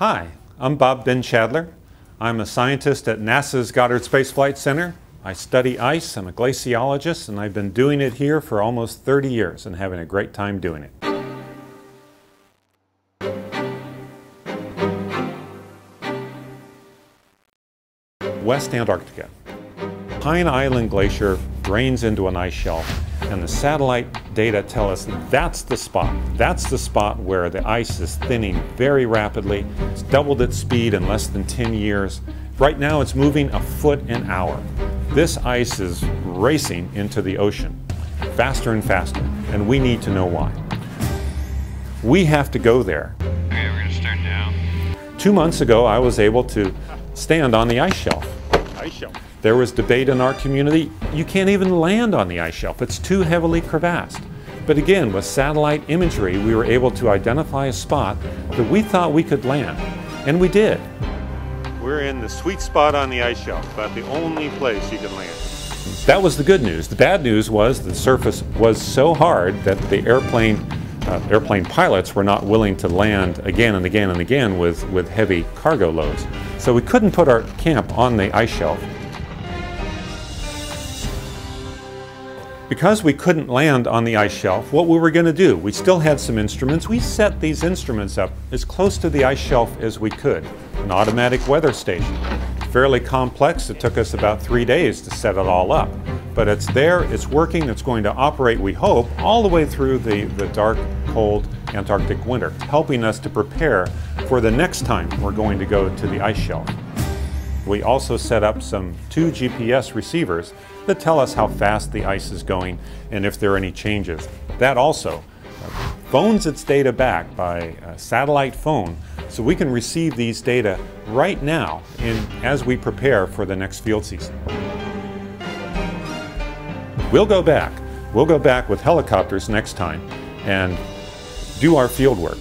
Hi, I'm Bob Bindschadler. I'm a scientist at NASA's Goddard Space Flight Center. I study ice, I'm a glaciologist, and I've been doing it here for almost 30 years and having a great time doing it. West Antarctica. Pine Island Glacier drains into an ice shelf, and the satellite data tell us that's the spot. That's the spot where the ice is thinning very rapidly. It's doubled its speed in less than 10 years. Right now it's moving a foot an hour. This ice is racing into the ocean faster and faster, and we need to know why. We have to go there. Okay, we're gonna start now. 2 months ago, I was able to stand on the ice shelf. There was debate in our community, you can't even land on the ice shelf, it's too heavily crevassed. But again, with satellite imagery, we were able to identify a spot that we thought we could land, and we did. We're in the sweet spot on the ice shelf, about the only place you can land. That was the good news. The bad news was the surface was so hard that the airplane pilots were not willing to land again and again and again with heavy cargo loads. So we couldn't put our camp on the ice shelf. Because we couldn't land on the ice shelf, what we were going to do, we still had some instruments. We set these instruments up as close to the ice shelf as we could. An automatic weather station. Fairly complex. It took us about 3 days to set it all up. But it's there, it's working, it's going to operate, we hope, all the way through the dark, cold Antarctic winter, helping us to prepare for the next time we're going to go to the ice shelf. We also set up two GPS receivers that tell us how fast the ice is going and if there are any changes. That also phones its data back by satellite phone, so we can receive these data right now as we prepare for the next field season. We'll go back. We'll go back with helicopters next time and do our field work.